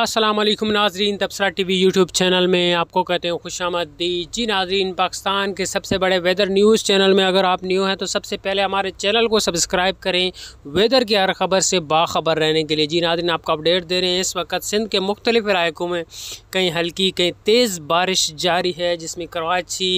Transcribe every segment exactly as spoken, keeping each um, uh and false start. अस्सलाम वालेकुम नाजरीन, तबसरा टीवी यूट्यूब चैनल में आपको कहते हैं खुशामदीद। जी नाजरीन, पाकिस्तान के सबसे बड़े वेदर न्यूज़ चैनल में अगर आप न्यू हैं तो सबसे पहले हमारे चैनल को सब्सक्राइब करें वेदर की हर खबर से बाखबर रहने के लिए। जी नाजरीन, आपको अपडेट दे रहे हैं इस वक्त सिंध के मुख्तलिफ इलाकों में कहीं हल्की कहीं तेज़ बारिश जारी है, जिसमें कराची,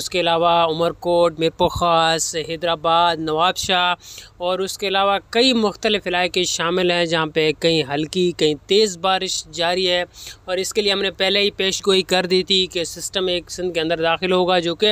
उसके अलावा उमरकोट, मीरपुर खास, हैदराबाद, नवाबशाह और उसके अलावा कई मुख्तलिफ इलाके शामिल हैं जहाँ पर कहीं हल्की कहीं तेज़ बारिश जारी है। और इसके लिए हमने पहले ही पेशगोई कर दी थी कि सिस्टम एक सिंध के अंदर दाखिल होगा जो कि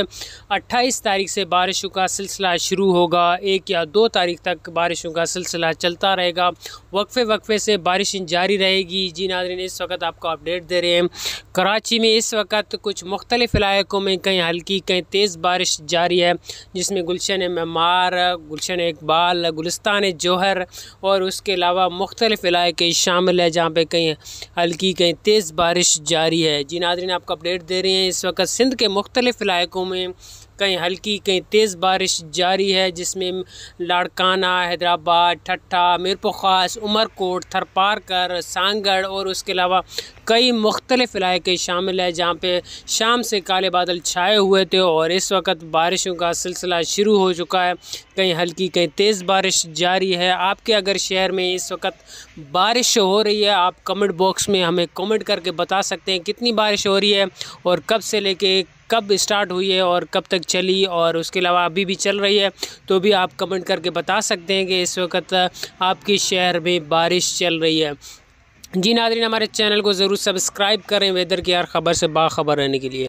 अट्ठाईस तारीख से बारिशों का सिलसिला शुरू होगा। एक या दो तारीख तक बारिशों का सिलसिला चलता रहेगा, वक्फे वक्फे से बारिशें जारी रहेगी। जी नाज़रीन, इस वक्त आपको अपडेट दे रहे हैं कराची में इस वक्त कुछ मुख्तलिफ इलाकों में कहीं हल्की कहीं तेज़ बारिश जारी है, जिसमें गुलशन ममार, गुलशन इकबाल, गुलिस्तान जौहर और उसके अलावा मुख्तलिफ इलाके शामिल है जहाँ पर कहीं हल्की कहीं तेज़ बारिश जारी है। जी नाज़रीन, आपको अपडेट दे रहे हैं इस वक्त सिंध के मुख्तलिफ इलाकों में कहीं हल्की कहीं तेज़ बारिश जारी है, जिसमें लाड़काना, हैदराबाद, ठट्ठा, मीरपुर खास, उमरकोट, थरपारकर, सांगड़ और उसके अलावा कई मुख्तलिफ इलाके शामिल है जहाँ पे शाम से काले बादल छाए हुए थे और इस वक्त बारिशों का सिलसिला शुरू हो चुका है। कहीं हल्की कहीं तेज़ बारिश जारी है। आपके अगर शहर में इस वक्त बारिश हो रही है, आप कमेंट बॉक्स में हमें कमेंट करके बता सकते हैं कितनी बारिश हो रही है और कब से लेके कब स्टार्ट हुई है और कब तक चली और उसके अलावा अभी भी चल रही है, तो भी आप कमेंट करके बता सकते हैं कि इस वक्त आपके शहर में बारिश चल रही है। जी नाज़रीन, हमारे चैनल को ज़रूर सब्सक्राइब करें वेदर की हर खबर से बाखबर रहने के लिए।